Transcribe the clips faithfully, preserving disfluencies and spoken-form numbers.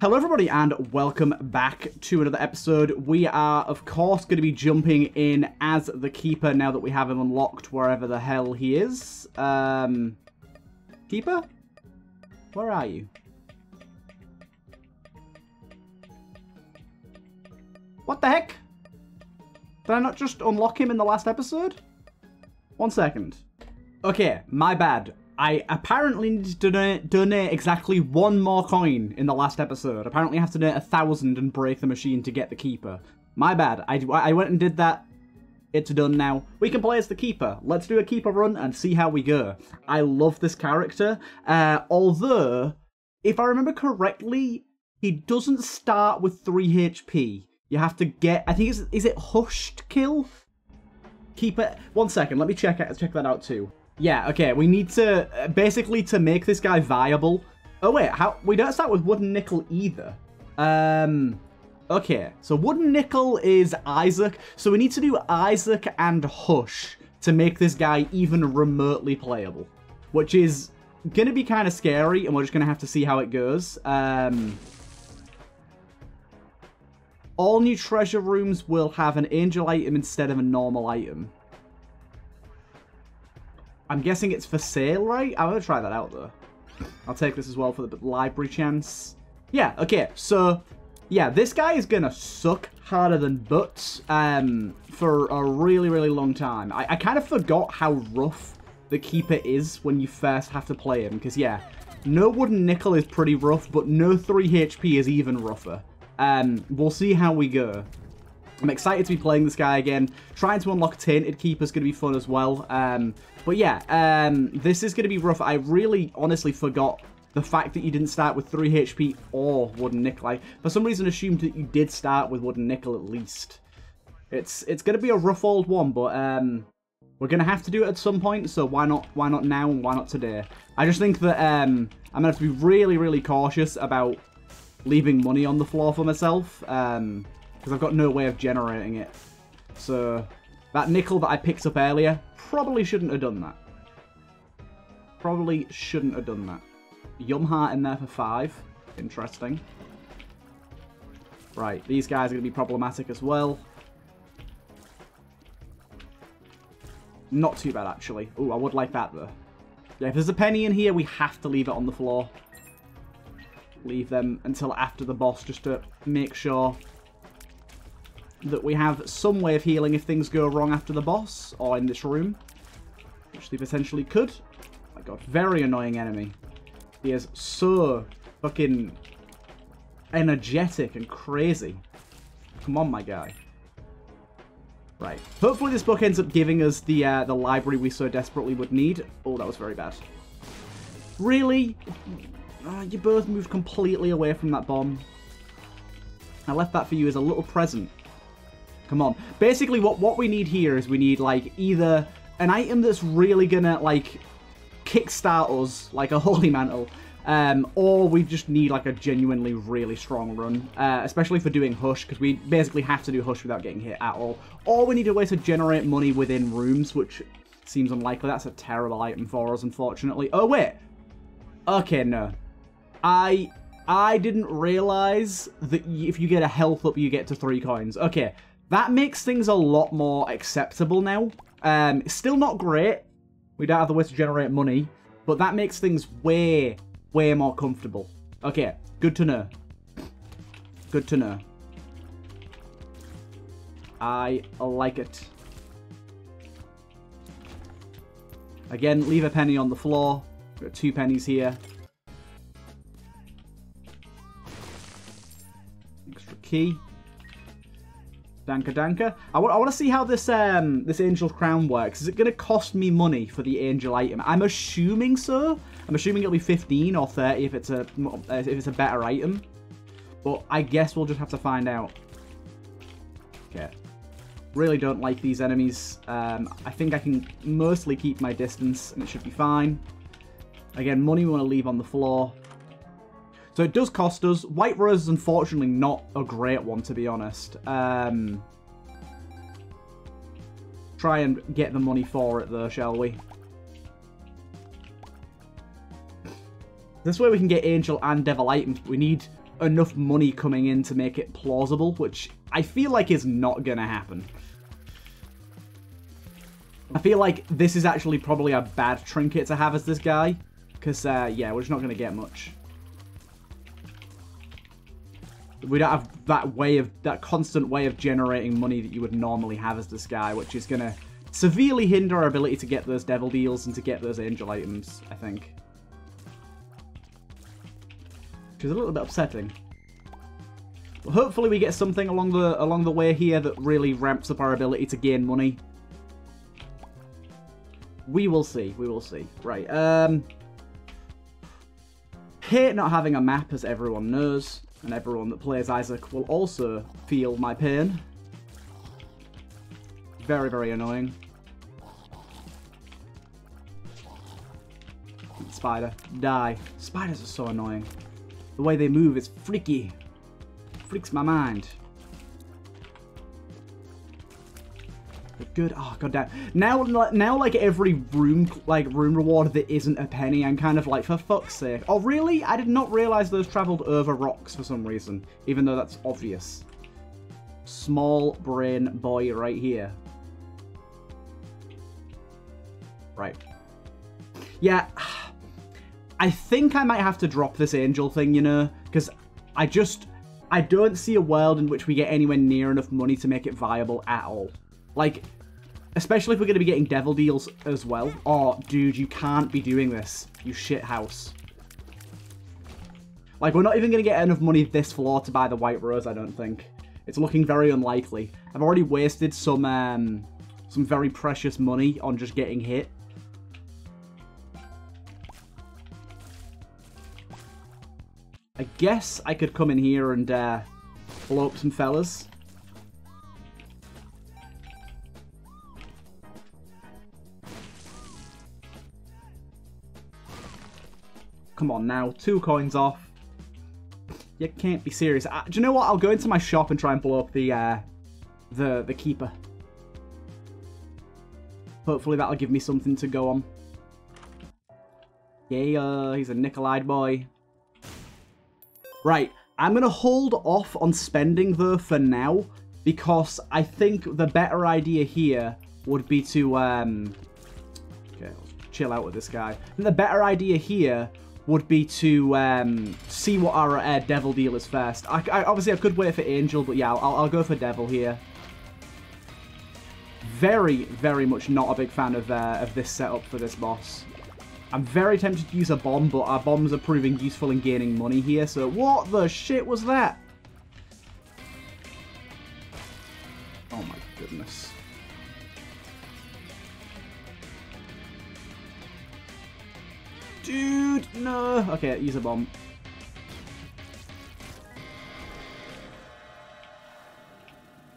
Hello everybody and welcome back to another episode. We are of course going to be jumping in as the Keeper now that we have him unlocked wherever the hell he is. Um, Keeper? Where are you? What the heck? Did I not just unlock him in the last episode? One second. Okay, my bad. I apparently need to donate, donate exactly one more coin in the last episode. Apparently I have to donate a thousand and break the machine to get the Keeper. My bad. I, I went and did that. It's done now. We can play as the Keeper. Let's do a Keeper run and see how we go. I love this character. Uh, although, if I remember correctly, he doesn't start with three H P. You have to get... I think it's... Is it Hush to kill? Keeper... One second. Let me check it, check that out too. Yeah, okay, we need to, uh, basically to make this guy viable. Oh wait, how, we don't start with Wooden Nickel either. Um, okay, so Wooden Nickel is Isaac. So we need to do Isaac and Hush to make this guy even remotely playable, which is gonna be kind of scary and we're just gonna have to see how it goes. Um, all new treasure rooms will have an angel item instead of a normal item. I'm guessing it's for sale, right? I'm going to try that out, though. I'll take this as well for the library chance. Yeah, okay. So, yeah, this guy is going to suck harder than butts um, for a really, really long time. I, I kind of forgot how rough the Keeper is when you first have to play him. Because, yeah, no Wooden Nickel is pretty rough, but no three H P is even rougher. Um, we'll see how we go. I'm excited to be playing this guy again. Trying to unlock Tainted Keeper is going to be fun as well. Um, but yeah, um, this is going to be rough. I really honestly forgot the fact that you didn't start with three H P or Wooden Nickel. I, for some reason, assumed that you did start with Wooden Nickel at least. It's it's going to be a rough old one, but um, we're going to have to do it at some point. So why not why not now and why not today? I just think that um, I'm going to have to be really, really cautious about leaving money on the floor for myself. Um... Because I've got no way of generating it. So, that nickel that I picked up earlier, probably shouldn't have done that. Probably shouldn't have done that. Yum Heart in there for five. Interesting. Right, these guys are going to be problematic as well. Not too bad, actually. Ooh, I would like that, though. Yeah, if there's a penny in here, we have to leave it on the floor. Leave them until after the boss, just to make sure that we have some way of healing if things go wrong after the boss or in this room, which they potentially could. Oh my god, very annoying enemy. He is so fucking energetic and crazy. Come on, my guy. Right. Hopefully this book ends up giving us the uh, the library we so desperately would need. Oh, that was very bad. Really? Oh, you both moved completely away from that bomb. I left that for you as a little present. Come on. Basically, what, what we need here is we need, like, either an item that's really gonna, like, kickstart us, like a Holy Mantle, um, or we just need, like, a genuinely really strong run, uh, especially for doing Hush, because we basically have to do Hush without getting hit at all. Or we need a way to generate money within rooms, which seems unlikely. That's a terrible item for us, unfortunately. Oh, wait. Okay, no. I... I didn't realize that if you get a health up, you get to three coins. Okay. That makes things a lot more acceptable now. Um, it's still not great. We don't have the way to generate money. But that makes things way, way more comfortable. Okay, good to know. Good to know. I like it. Again, leave a penny on the floor. We've got two pennies here. Extra key. Danka danka. I, I want to see how this um, this angel crown works. Is it going to cost me money for the angel item? I'm assuming so. I'm assuming it'll be fifteen or thirty if it's a if it's a better item. But I guess we'll just have to find out. Okay. Really don't like these enemies. Um, I think I can mostly keep my distance and it should be fine. Again, money we want to leave on the floor. So it does cost us. White Rose is unfortunately not a great one, to be honest. Um, try and get the money for it, though, shall we? This way we can get Angel and Devil items. We need enough money coming in to make it plausible, which I feel like is not going to happen. I feel like this is actually probably a bad trinket to have as this guy, because, uh, yeah, we're just not going to get much. We don't have that way of, that constant way of generating money that you would normally have as this guy, which is going to severely hinder our ability to get those devil deals and to get those angel items, I think. Which is a little bit upsetting. But hopefully we get something along the, along the way here that really ramps up our ability to gain money. We will see, we will see. Right, um... hate not having a map, as everyone knows, and everyone that plays Isaac will also feel my pain. Very, very annoying. Spider, die. Spiders are so annoying. The way they move is freaky. Freaks my mind. Good. Oh, goddamn. Now, now, like every room, like room reward that isn't a penny, I'm kind of like, for fuck's sake. Oh, really? I did not realize those traveled over rocks for some reason, even though that's obvious. Small brain boy right here. Right. Yeah. I think I might have to drop this angel thing, you know, because I just, I don't see a world in which we get anywhere near enough money to make it viable at all. Like, especially if we're going to be getting devil deals as well. Oh, dude, you can't be doing this, you shit house. Like, we're not even going to get enough money this floor to buy the white rose, I don't think. It's looking very unlikely. I've already wasted some, um, some very precious money on just getting hit. I guess I could come in here and uh, blow up some fellas. Come on now, two coins off. You can't be serious. I, do you know what? I'll go into my shop and try and blow up the uh, the the keeper. Hopefully that'll give me something to go on. Yeah, he's a nickel-eyed boy. Right, I'm gonna hold off on spending though for now, because I think the better idea here would be to um. Okay, chill out with this guy. And the better idea here would be to um, see what our uh, devil deal is first. I, I, obviously, I could wait for angel, but yeah, I'll, I'll go for devil here. Very, very much not a big fan of, uh, of this setup for this boss. I'm very tempted to use a bomb, but our bombs are proving useful in gaining money here, so what the shit was that? Oh my goodness. Dude, no. Okay, use a bomb.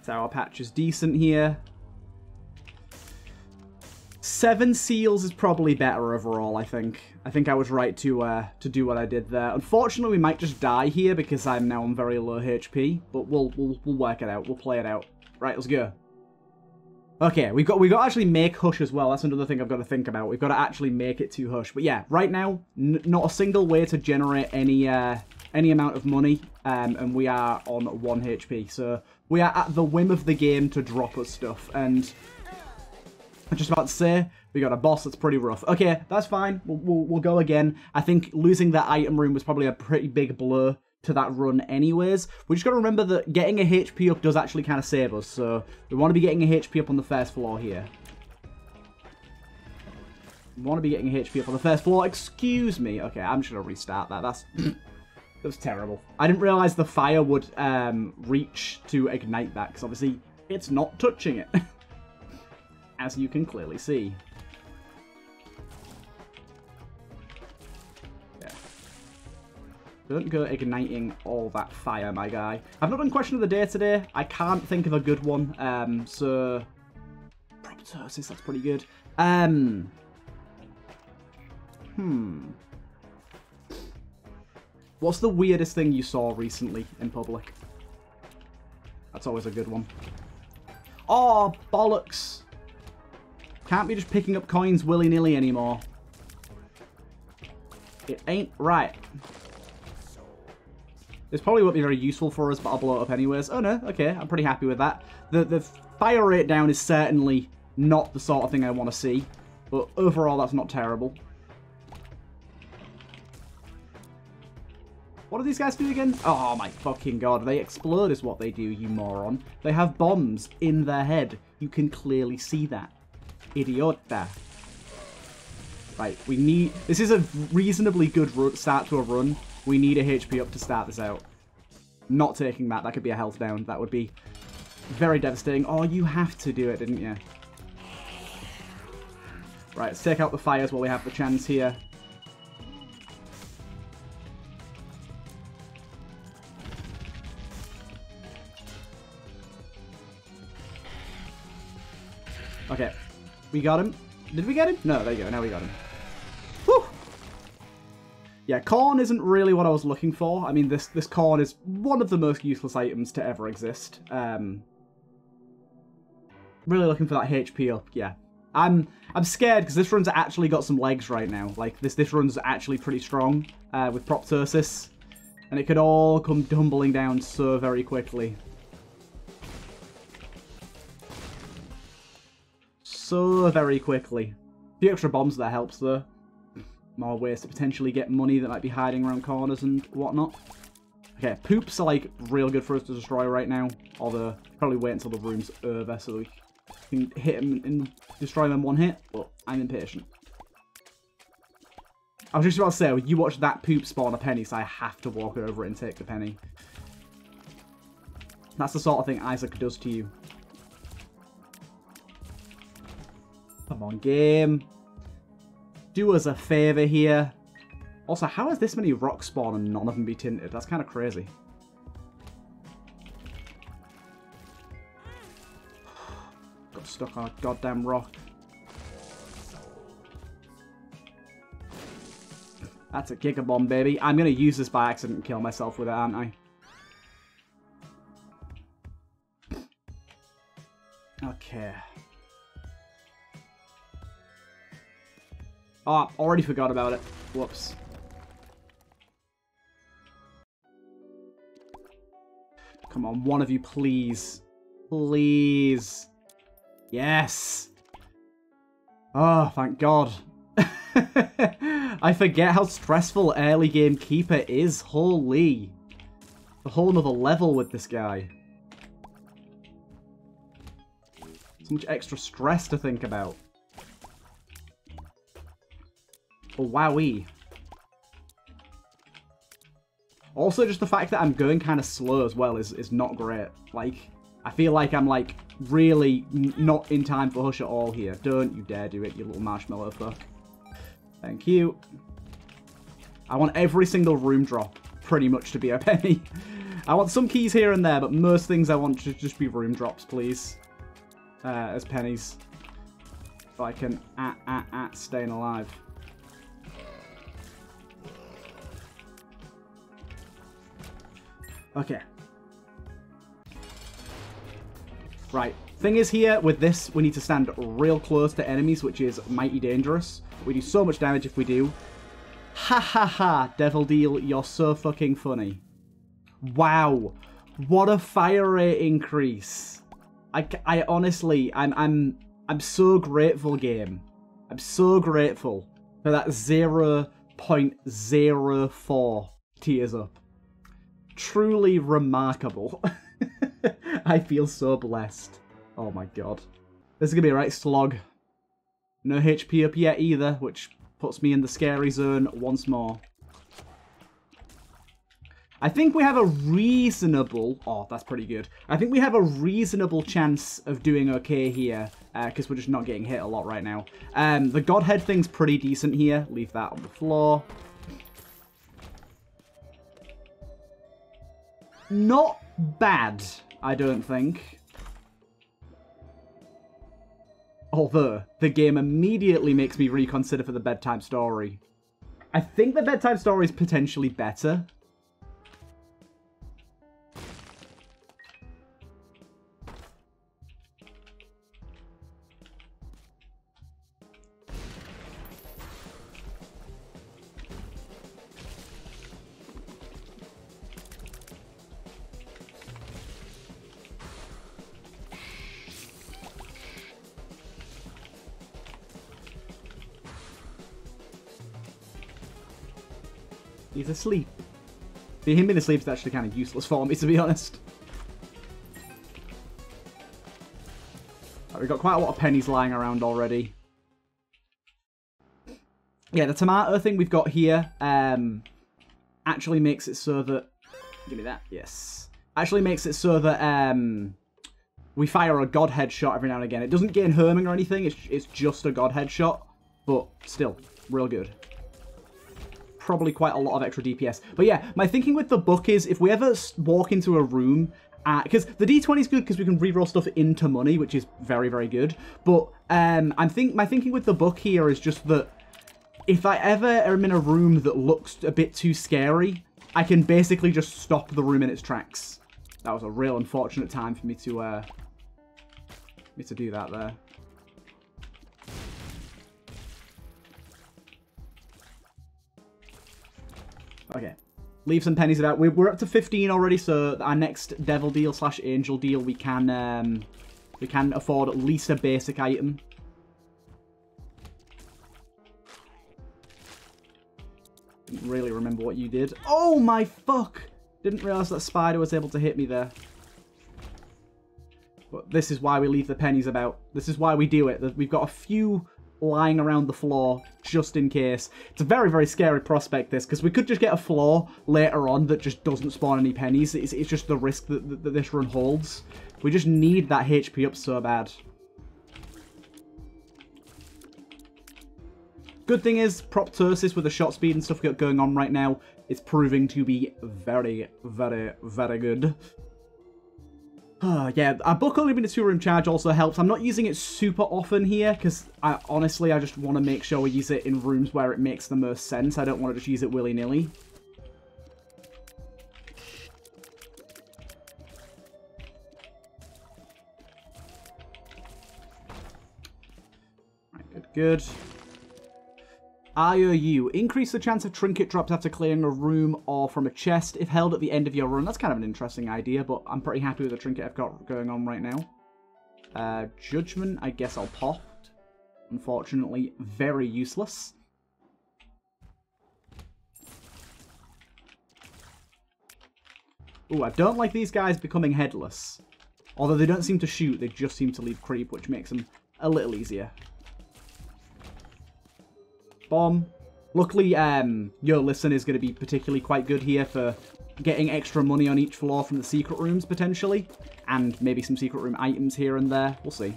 Sour patch is decent here. Seven seals is probably better overall, I think. I think I was right to uh, to do what I did there. Unfortunately, we might just die here because I'm now on very low H P, but we'll we'll we'll work it out. We'll play it out. Right, let's go. Okay, we've got, we've got to actually make Hush as well. That's another thing I've got to think about. We've got to actually make it to Hush. But yeah, right now, n not a single way to generate any uh, any amount of money. Um, and we are on one H P. So we are at the whim of the game to drop us stuff. And I'm just about to say, we got a boss that's pretty rough. Okay, that's fine. We'll, we'll, we'll go again. I think losing that item room was probably a pretty big blow to that run anyways. We just got to remember that getting a H P up does actually kind of save us, so we want to be getting a H P up on the first floor here. We want to be getting a H P up on the first floor. Excuse me. Okay, I'm just going to restart that. That's that was terrible. I didn't realize the fire would um, reach to ignite that, because obviously it's not touching it, as you can clearly see. Don't go igniting all that fire, my guy. I've not done question of the day today. I can't think of a good one. Um, so, Proptosis, that's pretty good. Um, hmm. What's the weirdest thing you saw recently in public? That's always a good one. Oh, bollocks. Can't be just picking up coins willy-nilly anymore. It ain't right. This probably won't be very useful for us, but I'll blow it up anyways. Oh no, okay, I'm pretty happy with that. The, the fire rate down is certainly not the sort of thing I want to see, but overall that's not terrible. What do these guys do again? Oh my fucking god, they explode is what they do, you moron. They have bombs in their head. You can clearly see that. Idiota. Right, we need... This is a reasonably good start to a run. We need a H P up to start this out. Not taking that. That could be a health down. That would be very devastating. Oh, you have to do it, didn't you? Right, let's take out the fires while we have the chance here. Okay, we got him. Did we get him? No, there you go. Now we got him. Whew! Yeah, corn isn't really what I was looking for. I mean, this this corn is one of the most useless items to ever exist. Um, really looking for that H P up. Yeah, I'm I'm scared because this run's actually got some legs right now. Like this this run's actually pretty strong uh, with Proptosis, and it could all come tumbling down so very quickly. So very quickly. A few extra bombs that helps though. More ways to potentially get money that might be hiding around corners and whatnot. Okay, poops are like real good for us to destroy right now. Although, probably wait until the room's over so we can hit them and destroy them in one hit. But I'm impatient. I was just about to say, you watch that poop spawn a penny, so I have to walk over it and take the penny. That's the sort of thing Isaac does to you. Come on, game. Do us a favour here. Also, how has this many rocks spawned and none of them be tinted? That's kind of crazy. Got stuck on a goddamn rock. That's a kicker bomb, baby. I'm going to use this by accident and kill myself with it, aren't I? Okay. Oh, already forgot about it. Whoops. Come on, one of you, please. Please. Yes. Oh, thank God. I forget how stressful early game Keeper is. Holy. A whole nother level with this guy. So much extra stress to think about. Oh, wowee. Also, just the fact that I'm going kind of slow as well is, is not great. Like, I feel like I'm, like, really not in time for Hush at all here. Don't you dare do it, you little marshmallow fuck. Thank you. I want every single room drop, pretty much, to be a penny. I want some keys here and there, but most things I want to just be room drops, please. Uh, as pennies. If I can at, at, at, staying alive. Okay. Right. Thing is here, with this, we need to stand real close to enemies, which is mighty dangerous. We do so much damage if we do. Ha ha ha, Devil Deal, you're so fucking funny. Wow. What a fire rate increase. I, I honestly, I'm, I'm, I'm so grateful, game. I'm so grateful for that zero point zero four tiers up. Truly remarkable. I feel so blessed. Oh my god. This is going to be a right slog. No H P up yet either, which puts me in the scary zone once more. I think we have a reasonable... Oh, that's pretty good. I think we have a reasonable chance of doing okay here, because uh, we're just not getting hit a lot right now. Um, the Godhead thing's pretty decent here. Leave that on the floor. Not bad, I don't think. Although, the game immediately makes me reconsider for the Bedtime Story. I think the Bedtime Story is potentially better. He's asleep. See, him being asleep is actually kind of useless for me, to be honest. Right, we've got quite a lot of pennies lying around already. Yeah, the tomato thing we've got here um, actually makes it so that... Give me that. Yes. Actually makes it so that um, we fire a Godhead shot every now and again. It doesn't gain herming or anything. It's, it's just a Godhead shot. But still, real good. Probably quite a lot of extra D P S. But yeah, my thinking with the book is if we ever walk into a room... Because the D twenty is good because we can reroll stuff into money, which is very, very good. But um, I'm think my thinking with the book here is just that if I ever am in a room that looks a bit too scary, I can basically just stop the room in its tracks. That was a real unfortunate time for me to uh, me to do that there. Okay. Leave some pennies about. We're up to fifteen already, so our next devil deal slash angel deal, we can um, we can afford at least a basic item. Didn't really remember what you did. Oh my fuck! Didn't realise that spider was able to hit me there. But this is why we leave the pennies about. This is why we do it. We've got a few lying around the floor, just in case. It's a very, very scary prospect, this, because we could just get a floor later on that just doesn't spawn any pennies. It's, it's just the risk that, that, that this run holds. We just need that H P up so bad. Good thing is, Proptosis with the shot speed and stuff we got going on right now, it's proving to be very, very, very good. Uh, yeah, our book only being a two room charge also helps. I'm not using it super often here because I honestly I just want to make sure we use it in rooms where it makes the most sense. I don't want to just use it willy-nilly. Right, good, good. I O U. Increase the chance of trinket drops after clearing a room or from a chest if held at the end of your run. That's kind of an interesting idea, but I'm pretty happy with the trinket I've got going on right now. Uh, judgment, I guess I'll pop. Unfortunately, very useless. Ooh, I don't like these guys becoming headless. Although they don't seem to shoot, they just seem to leave creep, which makes them a little easier. Bomb. Luckily, um, Yo Listen is going to be particularly quite good here for getting extra money on each floor from the secret rooms, potentially. And maybe some secret room items here and there. We'll see.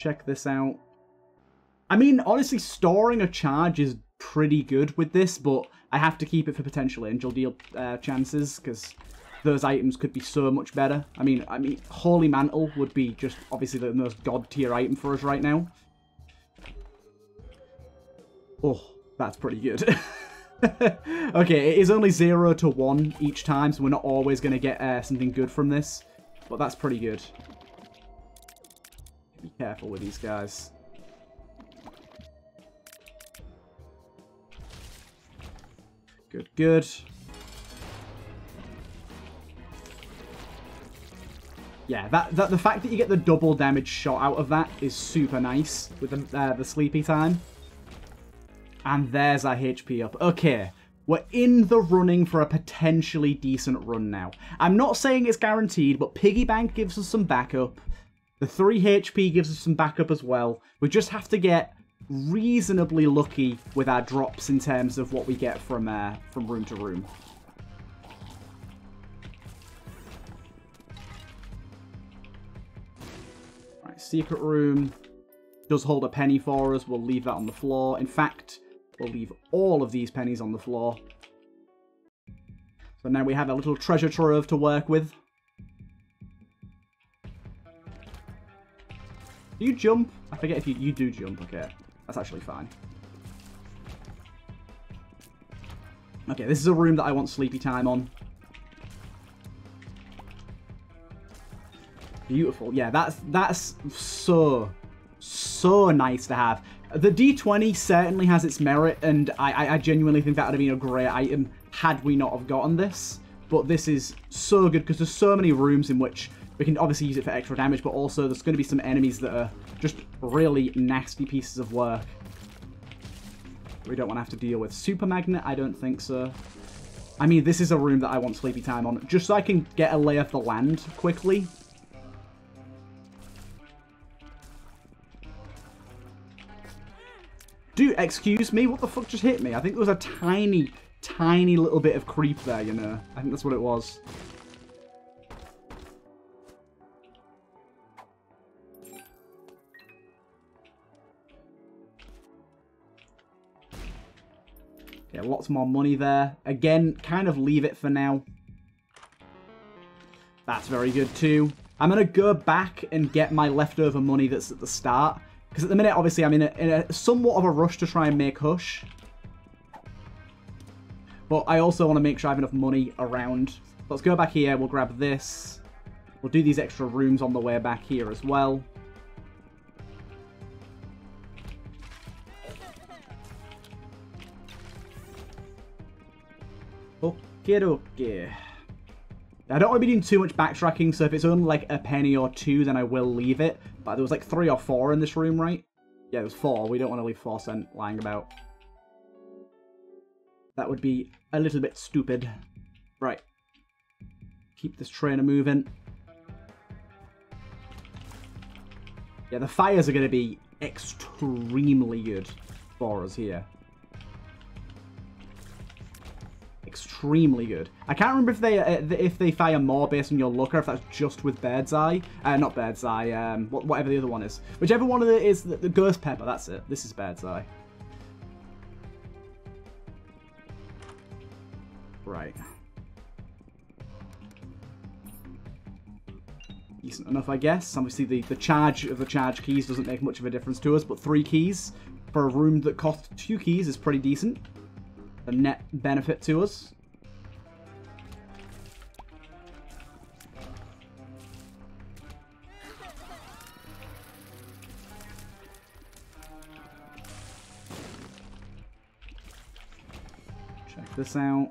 Check this out. I mean, honestly, storing a charge is pretty good with this, but I have to keep it for potential angel deal uh, chances, because... those items could be so much better. I mean, I mean, Holy Mantle would be just obviously the most god tier item for us right now. Oh, that's pretty good. Okay, it is only zero to one each time, so we're not always going to get uh, something good from this, but that's pretty good. Be careful with these guys. Good, good. Yeah, that, that the fact that you get the double damage shot out of that is super nice with the, uh, the sleepy time. And there's our H P up. Okay, we're in the running for a potentially decent run now. I'm not saying it's guaranteed, but Piggy Bank gives us some backup. The three H P gives us some backup as well. We just have to get reasonably lucky with our drops in terms of what we get from, uh, from room to room. Secret room does hold a penny for us. We'll leave that on the floor. In fact, we'll leave all of these pennies on the floor. So now we have a little treasure trove to work with. Do you jump? I forget if you, you do jump. Okay, that's actually fine. Okay, this is a room that I want sleepy time on. Beautiful. Yeah, that's that's so, so nice to have. The D twenty certainly has its merit, and I, I, I genuinely think that would have been a great item had we not have gotten this. But this is so good because there's so many rooms in which We can obviously use it for extra damage, but also there's going to be some enemies that are just really nasty pieces of work. We don't want to have to deal with Super Magnet, I don't think so. I mean, this is a room that I want Sleepy Time on, just so I can get a lay of the land quickly. Dude, excuse me? What the fuck just hit me? I think there was a tiny, tiny little bit of creep there, you know. I think that's what it was. Yeah, lots more money there. Again, kind of leave it for now. That's very good too. I'm going to go back and get my leftover money that's at the start. Because at the minute, obviously, I'm in a, in a somewhat of a rush to try and make Hush. But I also want to make sure I have enough money around. Let's go back here. We'll grab this. We'll do these extra rooms on the way back here as well. Okay, okay. I don't want to be doing too much backtracking, so if it's only like a penny or two, then I will leave it. But there was like three or four in this room, right? Yeah, it was four. We don't want to leave four cent lying about. That would be a little bit stupid. Right. Keep this trainer moving. Yeah, the fires are going to be extremely good for us here. Extremely good. I can't remember if they uh, if they fire more based on your luck or if that's just with Birdseye. Uh, not Birdseye, um, whatever the other one is. Whichever one of it is, the, the Ghost Pepper, that's it. This is Birdseye. Right. Decent enough, I guess. Obviously, the, the charge of the charge keys doesn't make much of a difference to us, but three keys for a room that costs two keys is pretty decent. The net benefit to us. Check this out.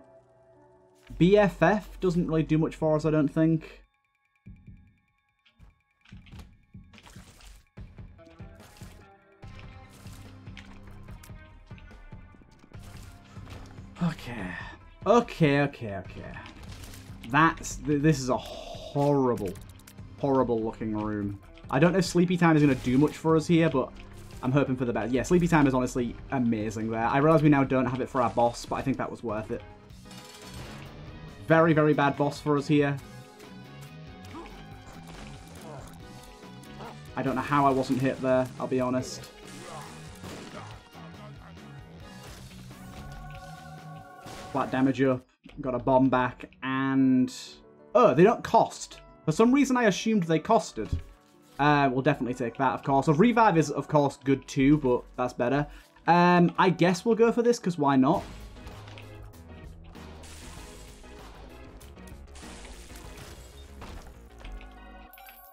B F F doesn't really do much for us, I don't think. Okay, okay, okay, okay. That's, th this is a horrible, horrible looking room. I don't know if Sleepy Time is going to do much for us here, but I'm hoping for the best. Yeah, Sleepy Time is honestly amazing there. I realize we now don't have it for our boss, but I think that was worth it. Very, very bad boss for us here. I don't know how I wasn't hit there, I'll be honest. Flat damage up, got a bomb back, and... Oh, they don't cost. For some reason, I assumed they costed. Uh, we'll definitely take that, of course. So revive is, of course, good too, but that's better. Um, I guess we'll go for this, because why not?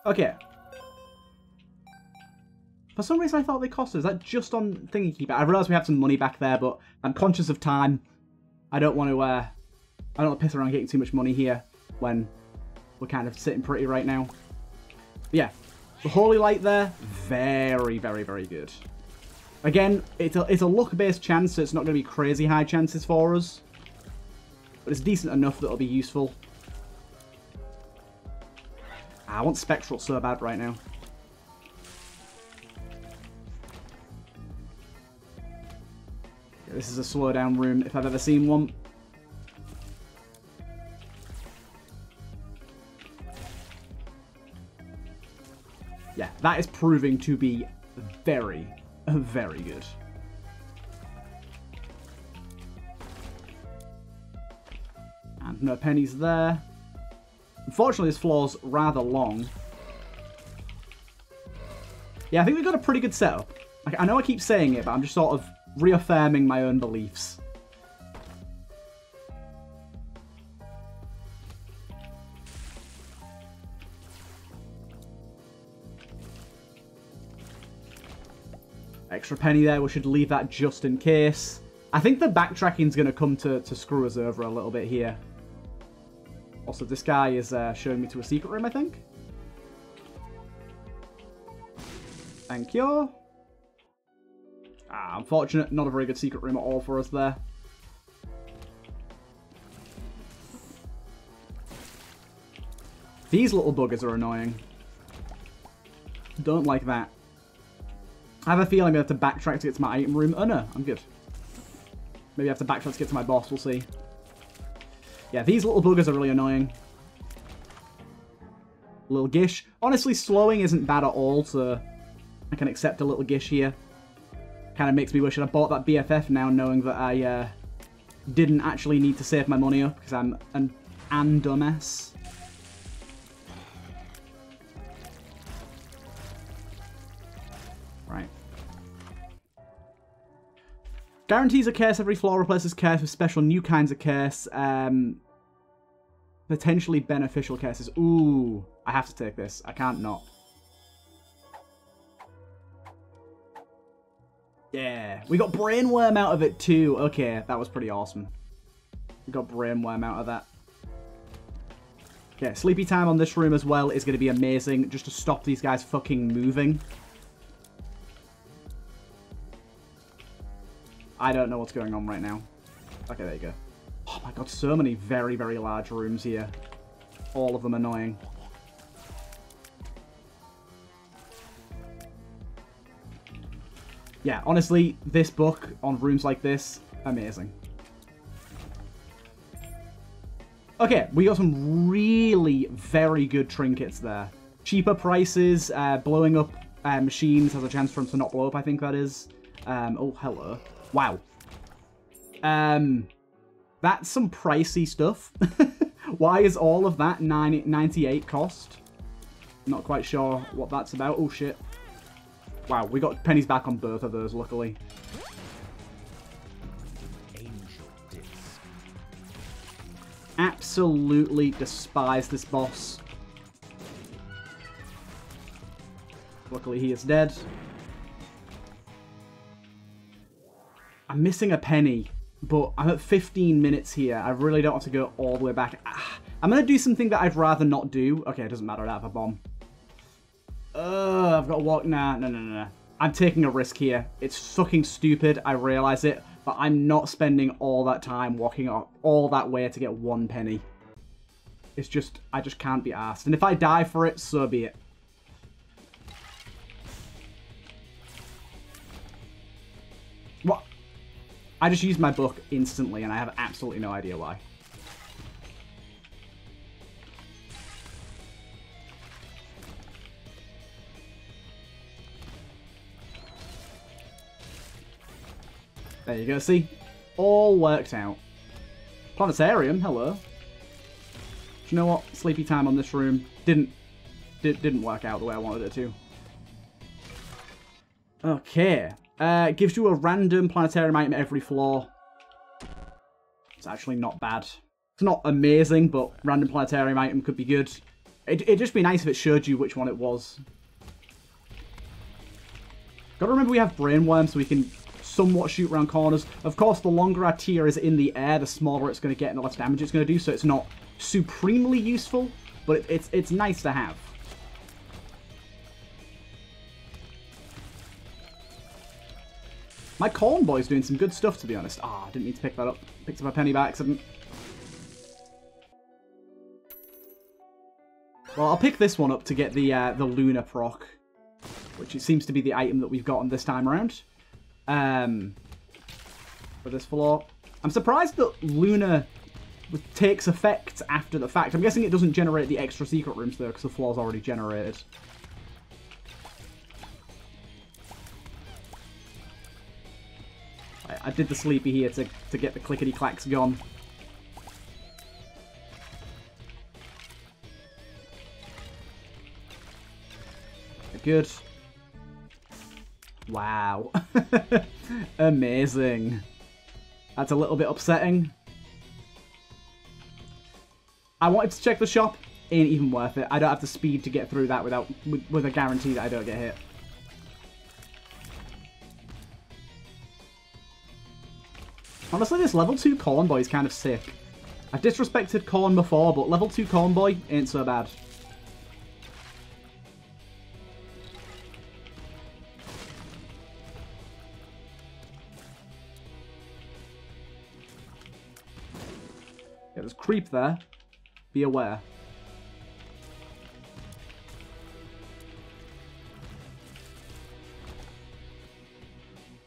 Okay. For some reason, I thought they costed. Is that just on Thingy Keeper? I realised we have some money back there, but I'm conscious of time. I don't want to, uh, I don't want to piss around getting too much money here when we're kind of sitting pretty right now. But yeah, the Holy Light there, very, very, very good. Again, it's a, it's a luck-based chance, so it's not going to be crazy high chances for us. But it's decent enough that it'll be useful. I want Spectral so bad right now. This is a slow down room if I've ever seen one. Yeah, that is proving to be very, very good. And no pennies there. Unfortunately, this floor's rather long. Yeah, I think we've got a pretty good setup. I know I keep saying it, but I'm just sort of reaffirming my own beliefs. Extra penny there. We should leave that just in case. I think the backtracking's going to come to to screw us over a little bit here. Also, this guy is uh, showing me to a secret room, I think. Thank you. Ah, unfortunate. Not a very good secret room at all for us there. These little buggers are annoying. Don't like that. I have a feeling I'm going to have to backtrack to get to my item room. Oh no, I'm good. Maybe I have to backtrack to get to my boss, we'll see. Yeah, these little buggers are really annoying. Little gish. Honestly, slowing isn't bad at all, so I can accept a little gish here. Kind of makes me wish I'd have bought that B F F now, knowing that I uh, didn't actually need to save my money up, because I'm an, an dumbass. Right. Guarantees a curse. Every floor replaces curse with special new kinds of curse. Um, potentially beneficial curses. Ooh, I have to take this. I can't not. Yeah, we got Brainworm out of it too. Okay, that was pretty awesome. We got Brainworm out of that. Okay, sleepy time on this room as well is going to be amazing, just to stop these guys fucking moving. I don't know what's going on right now. Okay, there you go. Oh my god, so many very, very large rooms here. All of them annoying. Yeah, honestly, this book on rooms like this, amazing. Okay, we got some really very good trinkets there. Cheaper prices, uh, blowing up uh, machines has a chance for them to not blow up, I think that is. Um, oh, hello. Wow. Um, that's some pricey stuff. Why is all of that nine ninety-eight cost? Not quite sure what that's about. Oh, shit. Wow, we got pennies back on both of those, luckily. Angel disc. Absolutely despise this boss. Luckily, he is dead. I'm missing a penny, but I'm at fifteen minutes here. I really don't have to go all the way back. Ah, I'm going to do something that I'd rather not do. Okay, it doesn't matter. I have a bomb. Uh, I've got to walk. Nah, no, no, no, no. I'm taking a risk here. It's fucking stupid. I realize it, but I'm not spending all that time walking up all that way to get one penny. It's just, I just can't be arsed. And if I die for it, so be it. What? I just used my book instantly, and I have absolutely no idea why. There you go, see? All worked out. Planetarium, hello. Do you know what? Sleepy time on this room didn't did, didn't work out the way I wanted it to. Okay. Uh, gives you a random planetarium item every floor. It's actually not bad. It's not amazing, but random planetarium item could be good. It, it'd just be nice if it showed you which one it was. Gotta remember we have Brainworm, so we can somewhat shoot around corners. Of course, the longer our tier is in the air, the smaller it's going to get and the less damage it's going to do, so it's not supremely useful, but it, it's, it's nice to have. My corn boy's doing some good stuff, to be honest. Ah, oh, didn't need to pick that up. Picked up a penny by accident. Well, I'll pick this one up to get the, uh, the Lunar proc, which it seems to be the item that we've gotten this time around. Um, for this floor. I'm surprised that Luna takes effect after the fact. I'm guessing it doesn't generate the extra secret rooms though, because the floor's already generated. I, I did the sleepy here to, to get the clickety-clacks gone. Good. Wow. Amazing. That's a little bit upsetting. I wanted to check the shop. Ain't even worth it. I don't have the speed to get through that without with, with a guarantee that I don't get hit. Honestly, this level two corn boy is kind of sick. I've disrespected corn before, but level two corn boy ain't so bad. There's creep there. Be aware.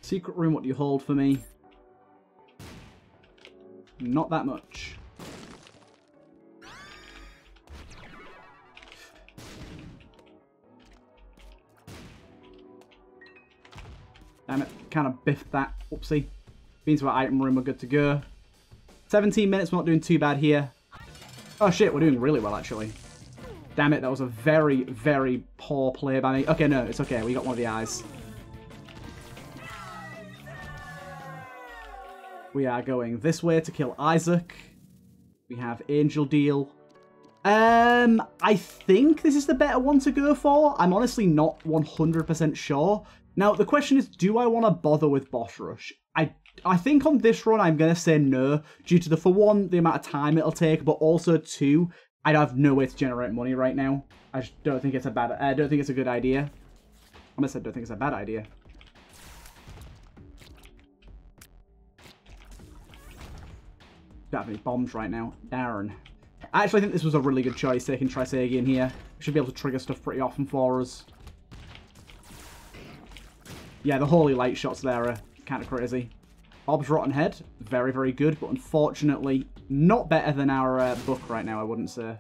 Secret room, what do you hold for me? Not that much. Damn it, kind of biffed that. Oopsie. Means our item room, we're good to go. seventeen minutes, we're not doing too bad here. Oh shit, we're doing really well actually. Damn it, that was a very, very poor play by me. Okay, no, it's okay, we got one of the eyes. We are going this way to kill Isaac. We have Angel Deal. Um, I think this is the better one to go for. I'm honestly not one hundred percent sure. Now, the question is, do I want to bother with Boss Rush? I, I think on this run, I'm going to say no, due to the, for one, the amount of time it'll take, but also, two, I have no way to generate money right now. I just don't think it's a bad, I don't think it's a good idea. Unless I don't think it's a bad idea. Don't have any bombs right now. Darn. I actually think this was a really good choice, taking Trisagion here. We should be able to trigger stuff pretty often for us. Yeah, the Holy Light shots there are kind of crazy. Ob's Rotten Head, very, very good, but unfortunately not better than our uh, book right now, I wouldn't say.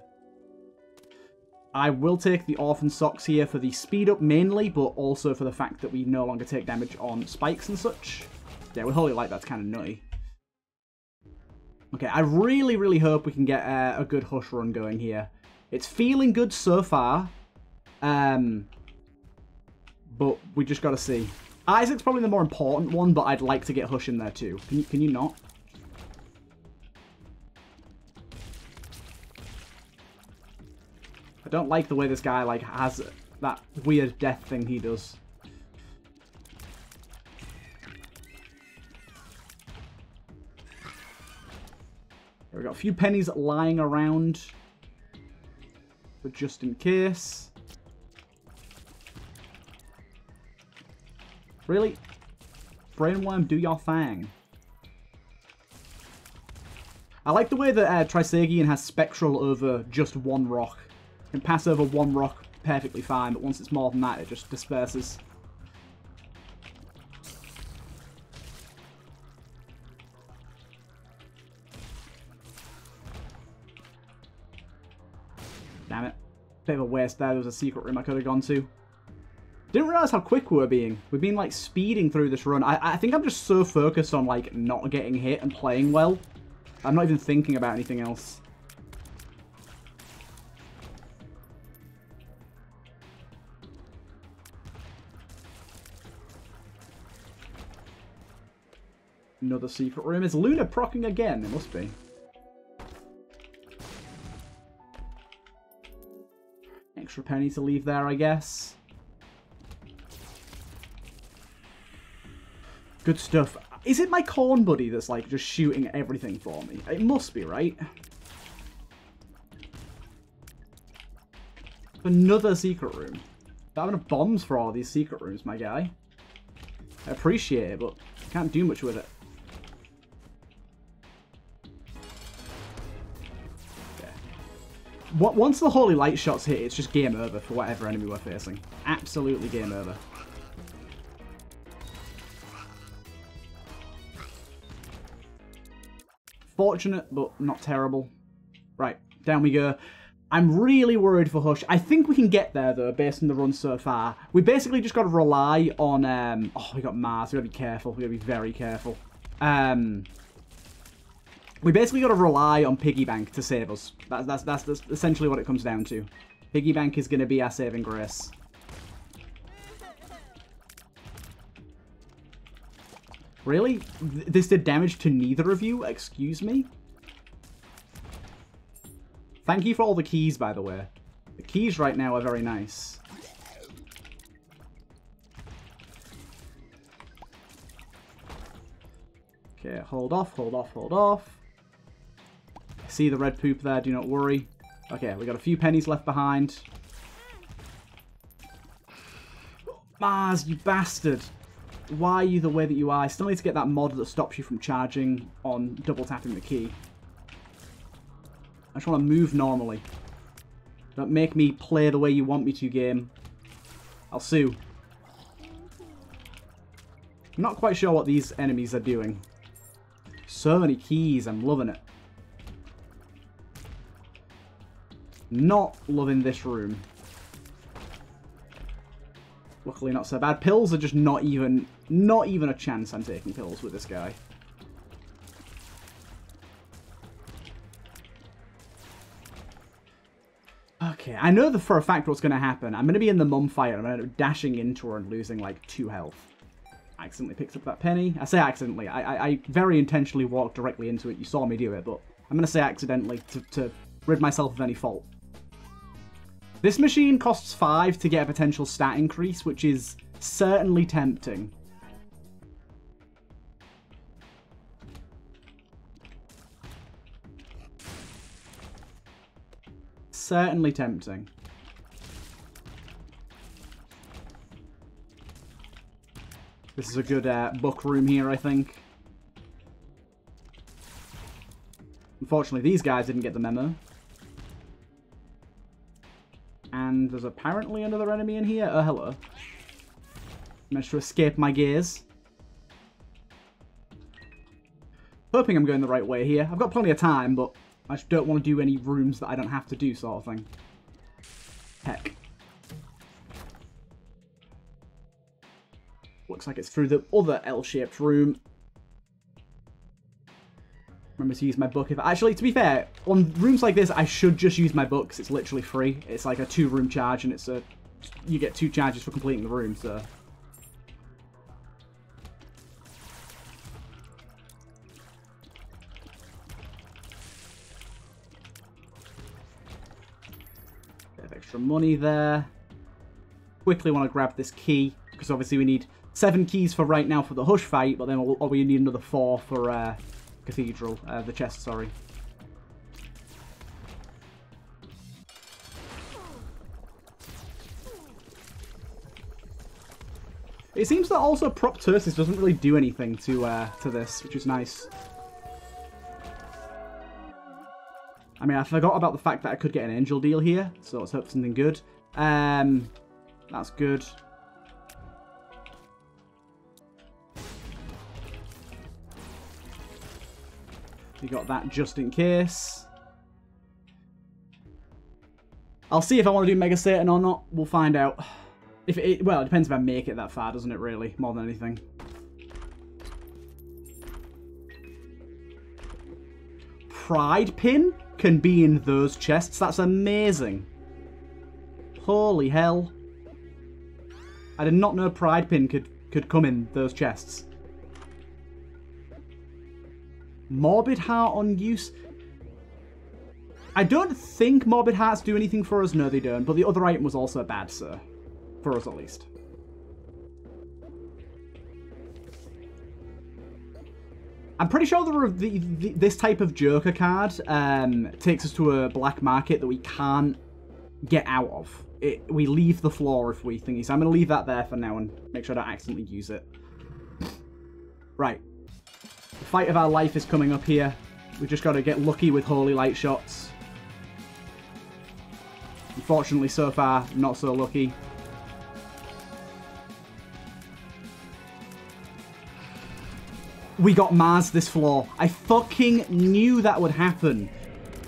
I will take the Orphan Socks here for the speed up mainly, but also for the fact that we no longer take damage on spikes and such. Yeah, with Holy Light, that's kind of nutty. Okay, I really, really hope we can get uh, a good Hush run going here. It's feeling good so far, um, but we just got to see. Isaac's probably the more important one, but I'd like to get Hush in there too. Can you, can you not? I don't like the way this guy like has that weird death thing he does. We've got a few pennies lying around, but just in case. Really? Brainworm, do your thing. I like the way that uh, Trisagion has Spectral over just one rock. You can pass over one rock perfectly fine, but once it's more than that, it just disperses. Damn it. Bit of a waste there. There was a secret room I could have gone to. Didn't realise how quick we were being. We've been, like, speeding through this run. I, I think I'm just so focused on, like, not getting hit and playing well. I'm not even thinking about anything else. Another secret room. Is Luna procking again? It must be. Extra penny to leave there, I guess. Good stuff. Is it my corn buddy that's like just shooting everything for me? It must be, right? Another secret room. I'm having bombs for all these secret rooms, my guy. I appreciate it, but I can't do much with it. Once the Holy Light shots hit, it's just game over for whatever enemy we're facing. Absolutely game over. Fortunate, but not terrible. Right, down we go. I'm really worried for Hush. I think we can get there, though, based on the run so far. We basically just got to rely on... Um, oh, we got Mars. We've got to be careful. We've got to be very careful. Um... We basically got to rely on Piggy Bank to save us. That's, that's, that's, that's essentially what it comes down to. Piggy Bank is going to be our saving grace. Really? This did damage to neither of you? Excuse me? Thank you for all the keys, by the way. The keys right now are very nice. Okay, hold off, hold off, hold off. See the red poop there, do not worry. Okay, we got a few pennies left behind. Mars, you bastard. Why are you the way that you are? I still need to get that mod that stops you from charging on double tapping the key. I just want to move normally. Don't make me play the way you want me to, game. I'll sue. I'm not quite sure what these enemies are doing. So many keys, I'm loving it. Not loving this room. Luckily not so bad. Pills are just not even, not even a chance I'm taking pills with this guy. Okay, I know the, for a fact what's going to happen. I'm going to be in the mum fight and I'm going to end up dashing into her and losing like two health. I accidentally picked up that penny. I say accidentally. I, I, I very intentionally walked directly into it. You saw me do it, but I'm going to say accidentally to, to rid myself of any fault. This machine costs five to get a potential stat increase, which is certainly tempting. Certainly tempting. This is a good uh, book room here, I think. Unfortunately, these guys didn't get the memo. And there's apparently another enemy in here. Oh, hello. Managed to escape my gaze. Hoping I'm going the right way here. I've got plenty of time, but I just don't want to do any rooms that I don't have to do sort of thing. Heck. Looks like it's through the other L-shaped room. Remember to use my book if... Actually, to be fair, on rooms like this, I should just use my book because it's literally free. It's like a two-room charge, and it's a... You get two charges for completing the room, so... Bit of extra money there. Quickly want to grab this key, because obviously we need seven keys for right now for the Hush fight, but then we'll, or we need another four for... Uh, Cathedral, uh, the chest, sorry. It seems that also Proptosis doesn't really do anything to uh, to this, which is nice. I mean, I forgot about the fact that I could get an angel deal here, so let's hope for something good. Um, that's good. You got that just in case. I'll see if I want to do Mega Satan or not. We'll find out. If it, well, it depends if I make it that far, doesn't it, really? More than anything. Pride Pin can be in those chests. That's amazing. Holy hell. I did not know Pride Pin could, could come in those chests. Morbid Heart on use. I don't think Morbid Hearts do anything for us. No, they don't. But the other item was also bad, sir. For us, at least. I'm pretty sure the, the, the, this type of Joker card um, takes us to a black market that we can't get out of. It, we leave the floor if we thingy. So I'm going to leave that there for now and make sure I don't accidentally use it. Right. The fight of our life is coming up here. We've just got to get lucky with Holy Light shots. Unfortunately, so far, not so lucky. We got Mars this floor. I fucking knew that would happen.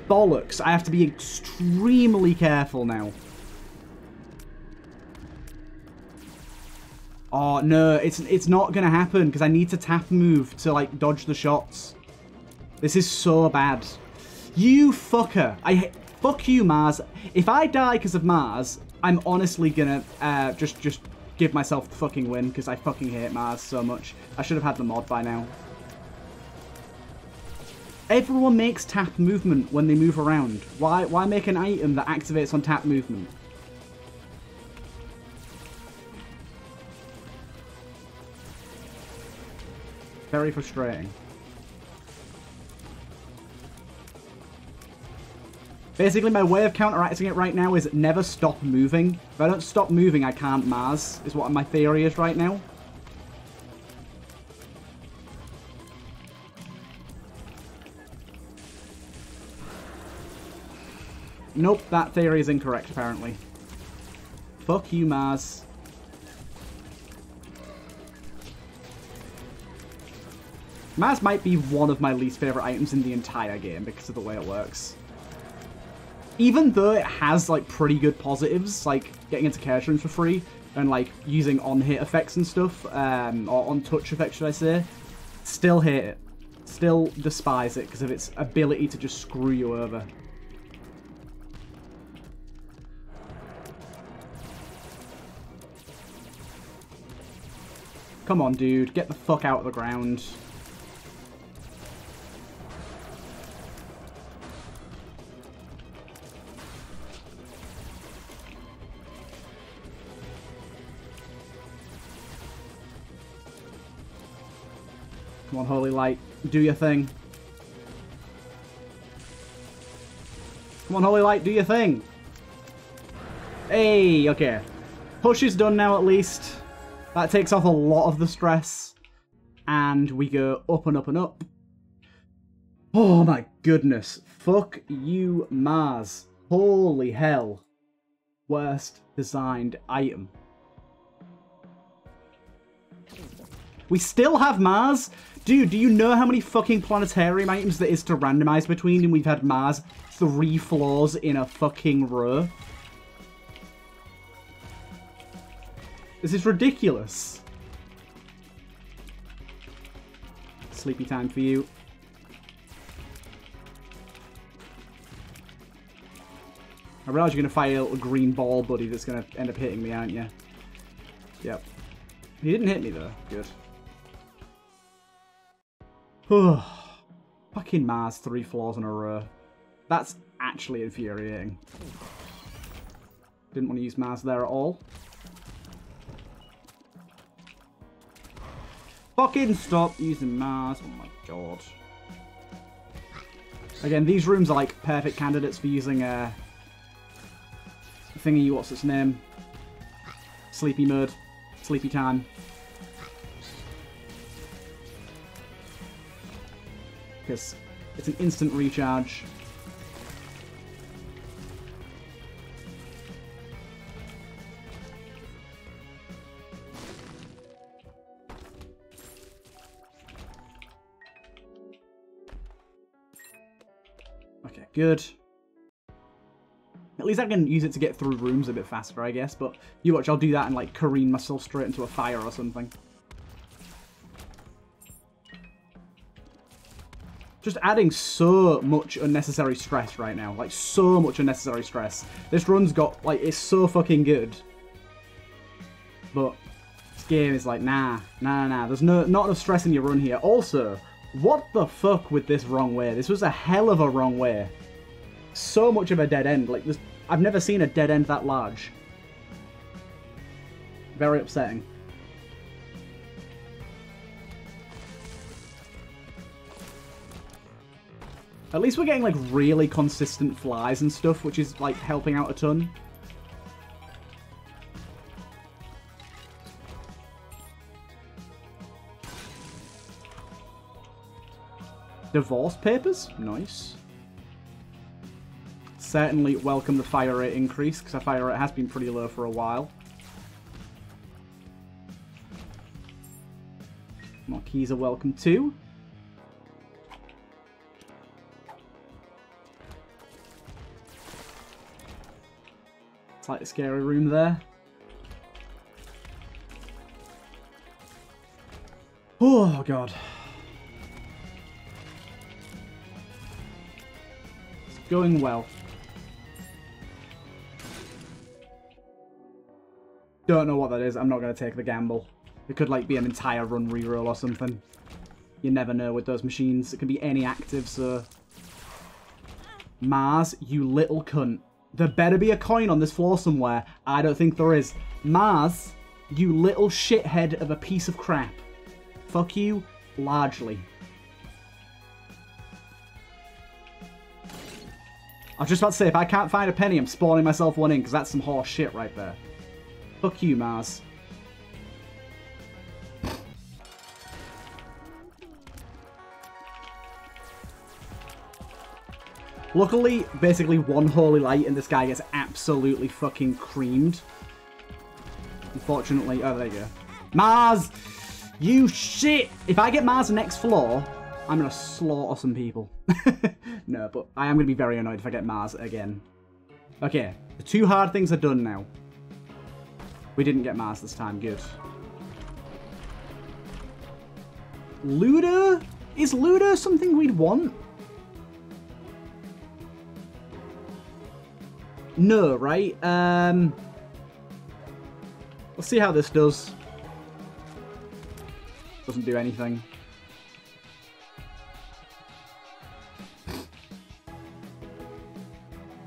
Bollocks. I have to be extremely careful now. Oh, no, it's it's not going to happen because I need to tap move to, like, dodge the shots. This is so bad. You fucker. I Fuck you, Mars. If I die because of Mars, I'm honestly going to uh, just, just give myself the fucking win because I fucking hate Mars so much. I should have had the mod by now. Everyone makes tap movement when they move around. Why, why make an item that activates on tap movement? Very frustrating. Basically, my way of counteracting it right now is never stop moving. If I don't stop moving, I can't Mars, is what my theory is right now. Nope, that theory is incorrect, apparently. Fuck you, Mars. Mars might be one of my least favourite items in the entire game because of the way it works. Even though it has, like, pretty good positives, like getting into cash rooms for free and, like, using on-hit effects and stuff, um, or on-touch effects, should I say, still hate it. Still despise it because of its ability to just screw you over. Come on, dude. Get the fuck out of the ground. Come on, Holy Light. Do your thing. Come on, Holy Light. Do your thing. Hey, okay. Hush is done now, at least. That takes off a lot of the stress, and we go up and up and up. Oh my goodness. Fuck you, Mars. Holy hell. Worst designed item. We still have Mars? Dude, do you know how many fucking planetarium items there is to randomize between, and we've had Mars three floors in a fucking row? This is ridiculous. Sleepy time for you. I realize you're going to fight a little green ball buddy that's going to end up hitting me, aren't you? Yep. He didn't hit me, though. Good. Fucking Mars, three floors in a row. That's actually infuriating. Didn't want to use Mars there at all. Fucking stop using Mars. Oh my god. Again, these rooms are like perfect candidates for using a uh, thingy, what's its name? Sleepy mode. Sleepy time. Because it's an instant recharge. Good. At least I can use it to get through rooms a bit faster, I guess. But you watch, I'll do that and like careen myself straight into a fire or something. Just adding so much unnecessary stress right now. Like, so much unnecessary stress. This run's got, like, it's so fucking good. But this game is like, nah, nah, nah. There's no not enough stress in your run here. Also, what the fuck with this wrong way? This was a hell of a wrong way. So much of a dead end. Like, this, I've never seen a dead end that large. Very upsetting. At least we're getting, like, really consistent flies and stuff, which is, like, helping out a ton. Divorce papers? Nice. Certainly welcome the fire rate increase, because our fire rate has been pretty low for a while. More keys are welcome too. Slightly scary room there. Oh god. Going well. Don't know what that is. I'm not going to take the gamble. It could, like, be an entire run reroll or something. You never know with those machines. It can be any active, so... Mars, you little cunt. There better be a coin on this floor somewhere. I don't think there is. Mars, you little shithead of a piece of crap. Fuck you, largely. I was just about to say, if I can't find a penny, I'm spawning myself one in, because that's some horse shit right there. Fuck you, Mars. Luckily, basically one Holy Light and this guy gets absolutely fucking creamed. Unfortunately, oh, there you go. Mars! You shit! If I get Mars next floor, I'm gonna slaughter some people. No, but I am gonna be very annoyed if I get Mars again. Okay, the two hard things are done now. We didn't get Mars this time, good. Ludo? Is Ludo something we'd want? No, right? Um, let's see how this does. Doesn't do anything.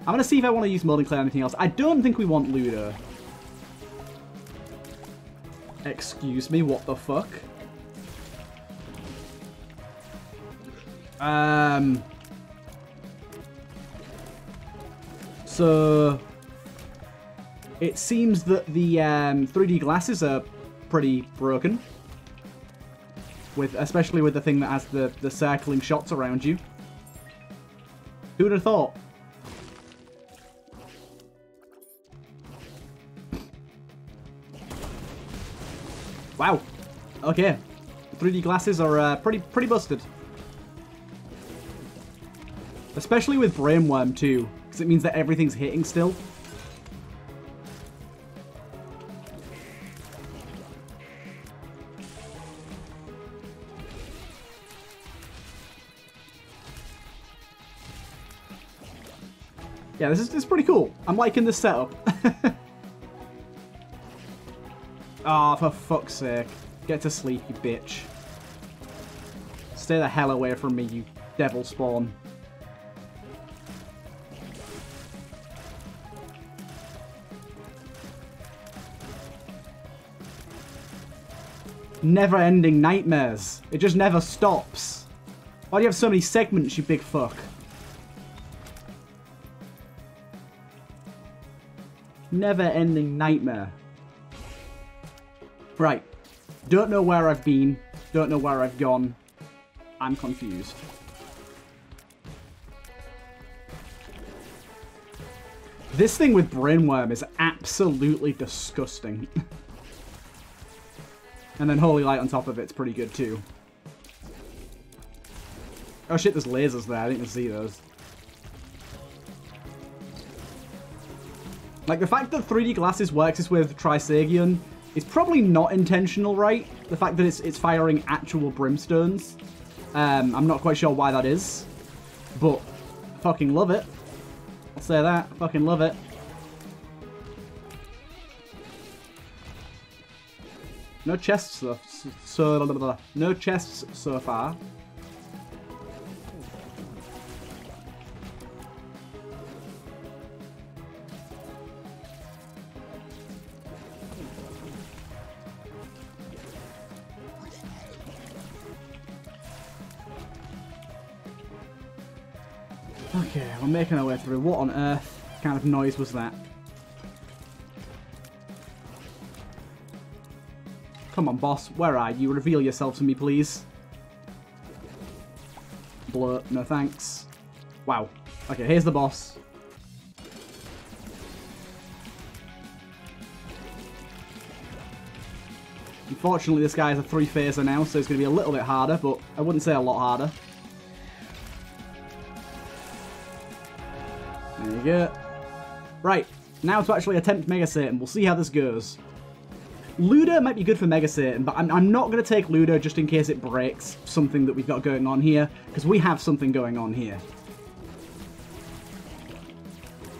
I'm going to see if I want to use Molding Clay or anything else. I don't think we want Ludo. Excuse me, what the fuck? Um... So... It seems that the um, three D glasses are pretty broken. With, especially with the thing that has the, the circling shots around you. Who would have thought? Wow. Okay. The three D glasses are uh, pretty pretty busted. Especially with Brainworm too, because it means that everything's hitting still. Yeah, this is, this is pretty cool. I'm liking this setup. Ah, oh, for fuck's sake. Get to sleep, you bitch. Stay the hell away from me, you devil spawn. Never-ending nightmares. It just never stops. Why do you have so many segments, you big fuck? Never-ending nightmare. Right. Don't know where I've been. Don't know where I've gone. I'm confused. This thing with Brainworm is absolutely disgusting. And then Holy Light on top of it's pretty good too. Oh shit, there's lasers there. I didn't even see those. Like, the fact that three D glasses works with Trisagion... It's probably not intentional, right? The fact that it's, it's firing actual brimstones. Um, I'm not quite sure why that is. But I fucking love it. I'll say that. I fucking love it. No chests, though. So, blah, blah, blah. No chests so far. Okay, we're making our way through. What on earth kind of noise was that? Come on, boss. Where are you? Reveal yourself to me, please. Blur. No thanks. Wow. Okay, here's the boss. Unfortunately, this guy is a three-phaser now, so it's going to be a little bit harder, but I wouldn't say a lot harder. There you go. Right, now to actually attempt Mega Satan. We'll see how this goes. Ludo might be good for Mega Satan, but I'm, I'm not going to take Ludo just in case it breaks something that we've got going on here, because we have something going on here.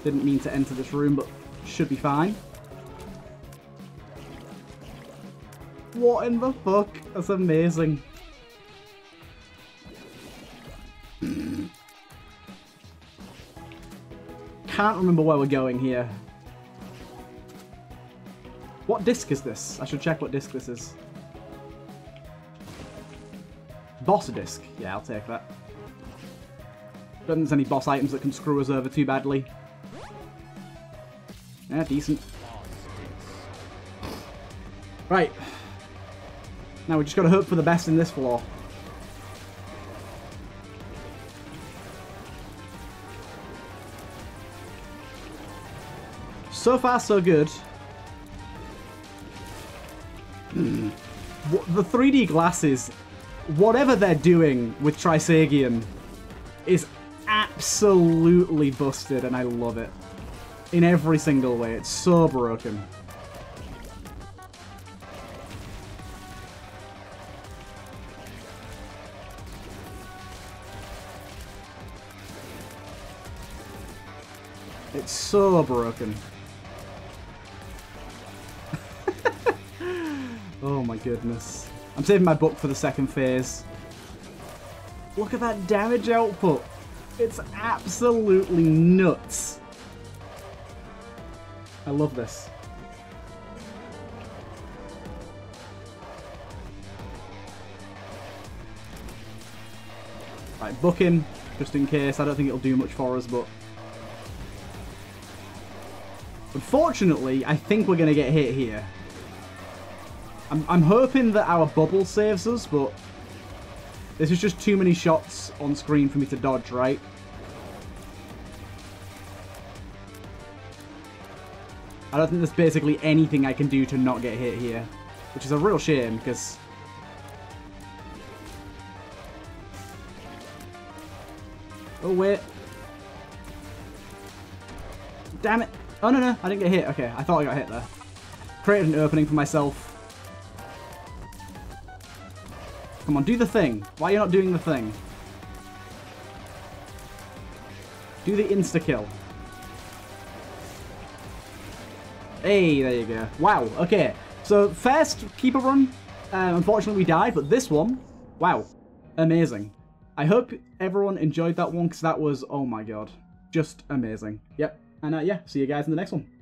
Didn't mean to enter this room, but should be fine. What in the fuck? That's amazing. Can't remember where we're going here. What disc is this? I should check what disc this is. Boss disc. Yeah, I'll take that. Don't think there's any boss items that can screw us over too badly. Yeah, decent. Right. Now we just gotta hope for the best in this floor. So far, so good. Mm. The three D glasses, whatever they're doing with Trisagion, is absolutely busted, and I love it. In every single way, it's so broken. It's so broken. Oh my goodness. I'm saving my book for the second phase. Look at that damage output. It's absolutely nuts. I love this. Right, book him, just in case. I don't think it'll do much for us, but... Unfortunately, I think we're going to get hit here. I'm, I'm hoping that our bubble saves us, but... This is just too many shots on screen for me to dodge, right? I don't think there's basically anything I can do to not get hit here. Which is a real shame, because... Oh, wait. Damn it. Oh, no, no. I didn't get hit. Okay, I thought I got hit there. Created an opening for myself. Come on, do the thing. Why are you not doing the thing? Do the insta-kill. Hey, there you go. Wow, okay. So, first Keeper run. Um, unfortunately, we died, but this one, wow. Amazing. I hope everyone enjoyed that one, because that was, oh my god, just amazing. Yep, and uh, yeah, see you guys in the next one.